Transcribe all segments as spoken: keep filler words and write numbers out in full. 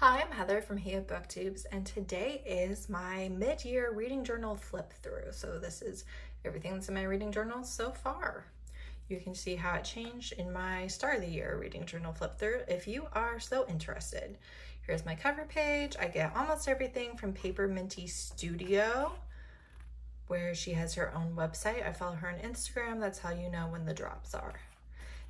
Hi, I'm Heather from Hea Booktubes, and today is my mid-year reading journal flip through. So this is everything that's in my reading journal so far. You can see how it changed in my start of the year reading journal flip through if you are so interested. Here's my cover page. I get almost everything from Paper Minty Studio, where she has her own website. I follow her on Instagram. That's how you know when the drops are.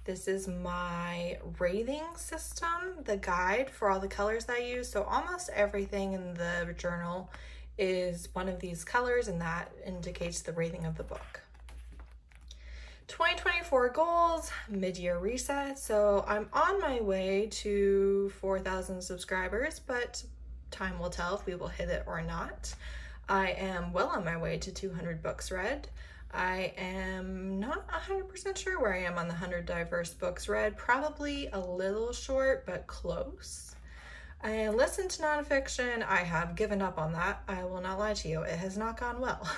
This is my rating system, the guide for all the colors that I use. So almost everything in the journal is one of these colors, and that indicates the rating of the book. twenty twenty-four goals, mid-year reset. So I'm on my way to four thousand subscribers, but time will tell if we will hit it or not. I am well on my way to two hundred books read. I am not one hundred percent sure where I am on the one hundred diverse books read, probably a little short, but close. I listened to nonfiction. I have given up on that. I will not lie to you. It has not gone well.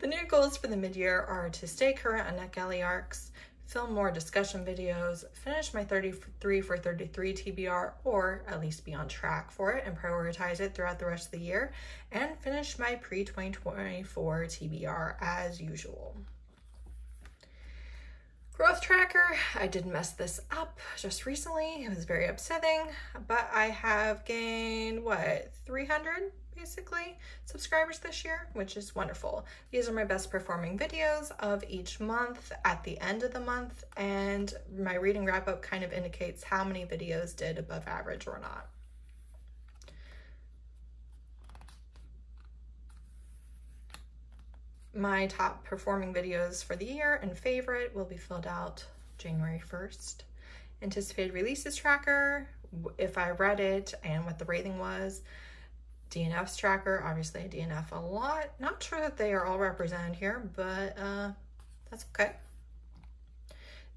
The new goals for the mid-year are to stay current on NetGalley arcs, film more discussion videos, finish my thirty-three for thirty-three T B R, or at least be on track for it and prioritize it throughout the rest of the year, and finish my pre twenty twenty-four T B R as usual. Growth tracker, I did mess this up just recently. It was very upsetting, but I have gained, what, three hundred? Basically subscribers this year, which is wonderful. These are my best performing videos of each month at the end of the month, and my reading wrap-up kind of indicates how many videos did above average or not. My top performing videos for the year and favorite will be filled out January first. Anticipated releases tracker, if I read it and what the rating was. D N F's tracker, obviously I D N F a lot. Not sure that they are all represented here, but uh, that's okay.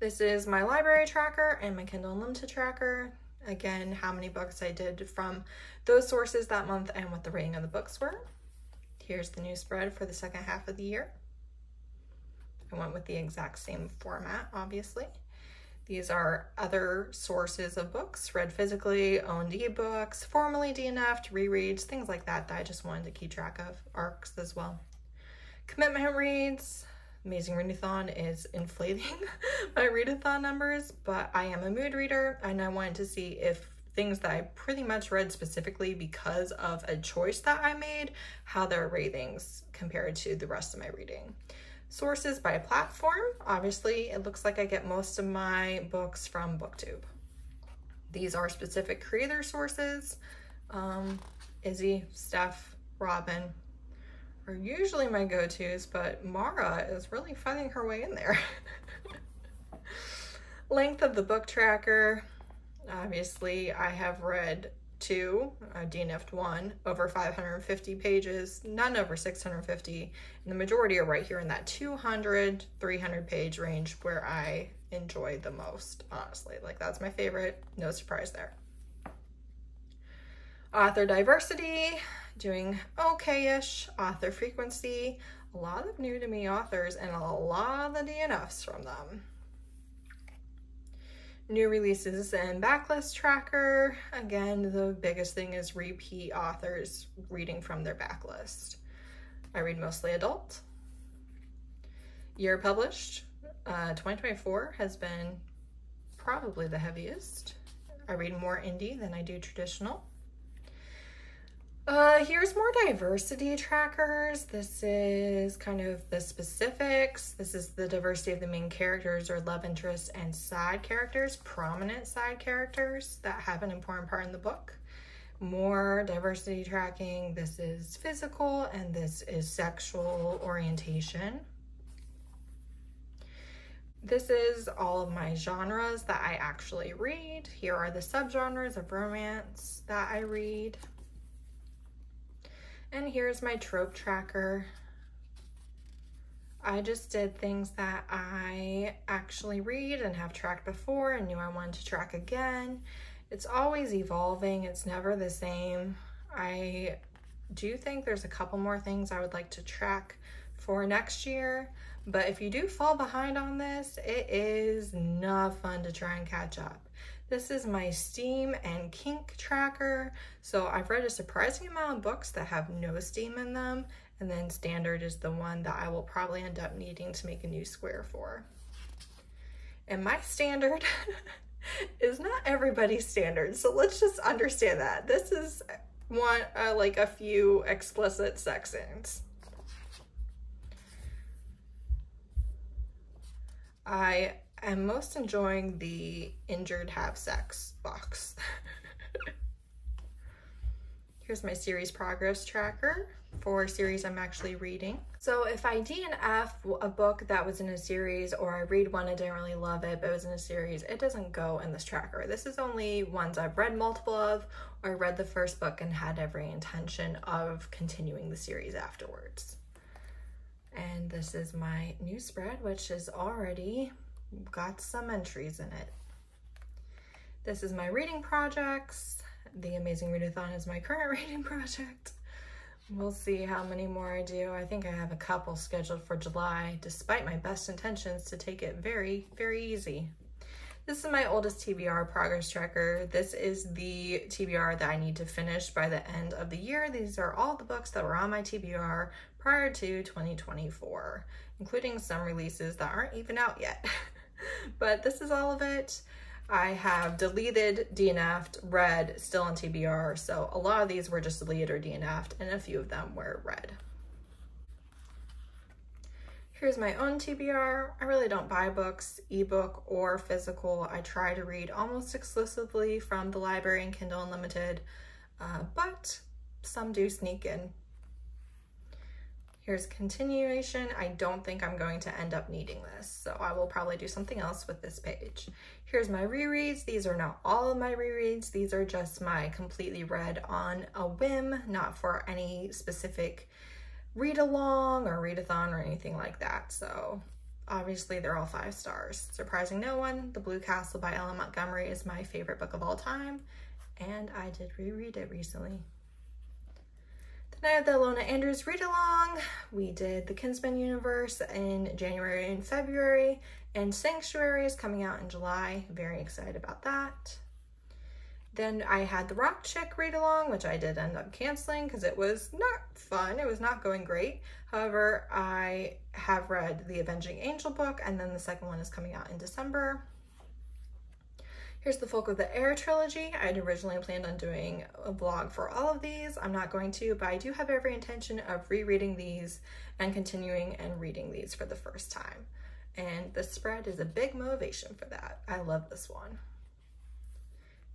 This is my library tracker and my Kindle Unlimited tracker. Again, how many books I did from those sources that month and what the rating of the books were. Here's the new spread for the second half of the year. I went with the exact same format, obviously. These are other sources of books, read physically, owned ebooks, formerly D N F'd, rereads, things like that that I just wanted to keep track of, arcs as well. Commitment reads, Amazing Readathon is inflating my readathon numbers, but I am a mood reader and I wanted to see if things that I pretty much read specifically because of a choice that I made, how their ratings compared to the rest of my reading. Sources by platform. Obviously, it looks like I get most of my books from BookTube. These are specific creator sources. Um, Izzy, Steph, Robin are usually my go-tos, but Mara is really fighting her way in there. Length of the book tracker. Obviously, I have read two, uh, D N F'd one, over five hundred fifty pages, none over six hundred fifty, and the majority are right here in that two hundred, three hundred page range where I enjoy the most, honestly. Like, that's my favorite, no surprise there. Author diversity, doing okay-ish. Author frequency, a lot of new to me authors and a lot of the D N Fs from them. New releases and backlist tracker. Again, the biggest thing is repeat authors reading from their backlist. I read mostly adult. Year published, uh, twenty twenty-four has been probably the heaviest. I read more indie than I do traditional. Uh, here's more diversity trackers. This is kind of the specifics. This is the diversity of the main characters or love interests and side characters, prominent side characters that have an important part in the book. More diversity tracking. This is physical and this is sexual orientation. This is all of my genres that I actually read. Here are the subgenres of romance that I read. And here's my trope tracker. I just did things that I actually read and have tracked before and knew I wanted to track again. It's always evolving, it's never the same. I do think there's a couple more things I would like to track for next year, but if you do fall behind on this, it is not fun to try and catch up. This is my steam and kink tracker. So I've read a surprising amount of books that have no steam in them. And then standard is the one that I will probably end up needing to make a new square for. And my standard is not everybody's standard. So let's just understand that. This is one, uh, like a few explicit sections. I am most enjoying the Injured Have Sex box. Here's my series progress tracker for series I'm actually reading. So if I D N F a book that was in a series, or I read one I didn't really love it but it was in a series, it doesn't go in this tracker. This is only ones I've read multiple of, or I read the first book and had every intention of continuing the series afterwards. And this is my new spread, which has already got some entries in it. This is my reading projects. The Amazing Readathon is my current reading project. We'll see how many more I do. I think I have a couple scheduled for July, despite my best intentions to take it very, very easy. This is my oldest T B R progress tracker. This is the T B R that I need to finish by the end of the year. These are all the books that were on my T B R prior to twenty twenty-four, including some releases that aren't even out yet. But this is all of it. I have deleted, D N F'd, read, still on T B R, so a lot of these were just deleted or D N F'd, and a few of them were read. Here's my own T B R. I really don't buy books, ebook or physical. I try to read almost exclusively from the library and Kindle Unlimited, uh, but some do sneak in. Here's continuation. I don't think I'm going to end up needing this, so I will probably do something else with this page. Here's my rereads. These are not all of my rereads. These are just my completely read on a whim, not for any specific read along or readathon or anything like that. So obviously they're all five stars. Surprising no one, The Blue Castle by Ellen Montgomery is my favorite book of all time, and I did reread it recently. I have the Alona Andrews read along. We did the Kinsman Universe in January and February, and Sanctuary is coming out in July. Very excited about that. Then I had the Rock Chick read along, which I did end up canceling because it was not fun. It was not going great. However, I have read the Avenging Angel book, and then the second one is coming out in December. Here's the Folk of the Air trilogy. I had originally planned on doing a vlog for all of these. I'm not going to, but I do have every intention of rereading these and continuing and reading these for the first time. And the spread is a big motivation for that. I love this one.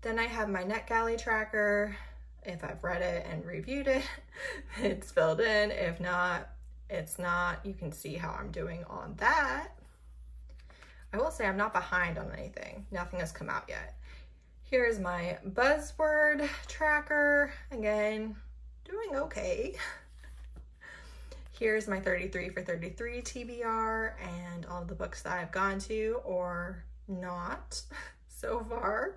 Then I have my NetGalley tracker. If I've read it and reviewed it, it's filled in. If not, it's not. You can see how I'm doing on that. I will say I'm not behind on anything. Nothing has come out yet. Here's my buzzword tracker. Again, doing okay. Here's my thirty-three for thirty-three T B R and all the books that I've gone to or not so far.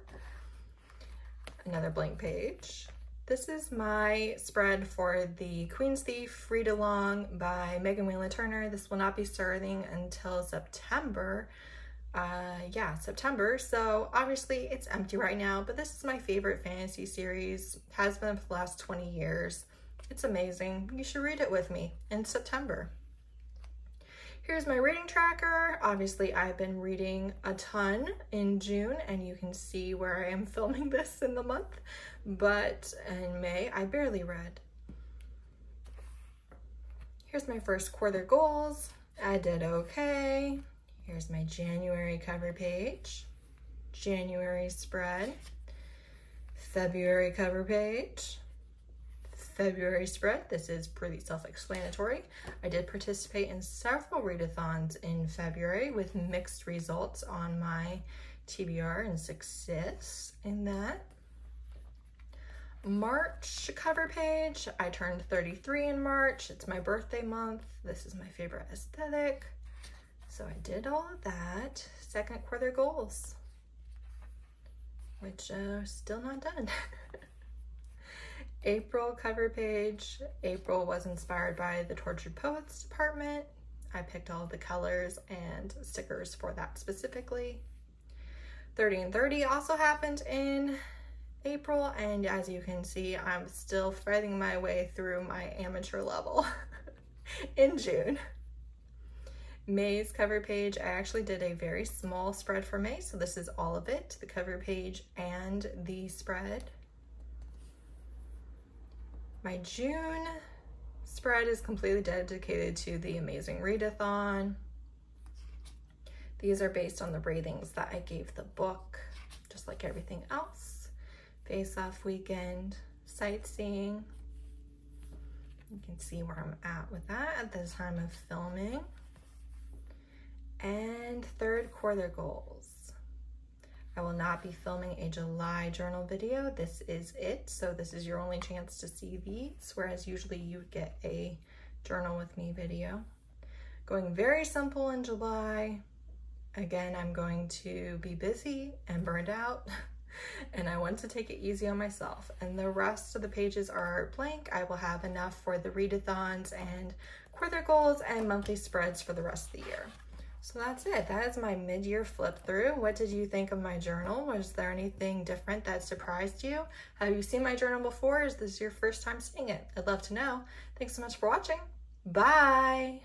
Another blank page. This is my spread for the Queen's Thief read along by Megan Whelan Turner. This will not be starting until September. Uh, yeah, September, so obviously it's empty right now, but this is my favorite fantasy series. Has been for the last twenty years. It's amazing. You should read it with me in September. Here's my reading tracker. Obviously, I've been reading a ton in June, and you can see where I am filming this in the month, but in May, I barely read. Here's my first quarter goals. I did okay. Here's my January cover page, January spread, February cover page, February spread. This is pretty self-explanatory. I did participate in several readathons in February with mixed results on my T B R and success in that. March cover page. I turned thirty-three in March. It's my birthday month. This is my favorite aesthetic. So I did all of that. Second quarter goals, which are uh, still not done. April cover page. April was inspired by the Tortured Poets Department. I picked all the colors and stickers for that specifically. thirty and thirty also happened in April, and as you can see, I'm still threading my way through my amateur level in June. May's cover page, I actually did a very small spread for May, so this is all of it, the cover page and the spread. My June spread is completely dedicated to the Amazing Readathon. These are based on the ratings that I gave the book, just like everything else. Face-off weekend, sightseeing. You can see where I'm at with that at the time of filming. And third quarter goals. I will not be filming a July journal video. This is it. So this is your only chance to see these, whereas usually you would get a journal with me video. Going very simple in July. Again, I'm going to be busy and burned out, and I want to take it easy on myself. And the rest of the pages are blank. I will have enough for the readathons and quarter goals and monthly spreads for the rest of the year. So that's it. That is my mid-year flip through. What did you think of my journal? Was there anything different that surprised you? Have you seen my journal before? Is this your first time seeing it? I'd love to know. Thanks so much for watching. Bye!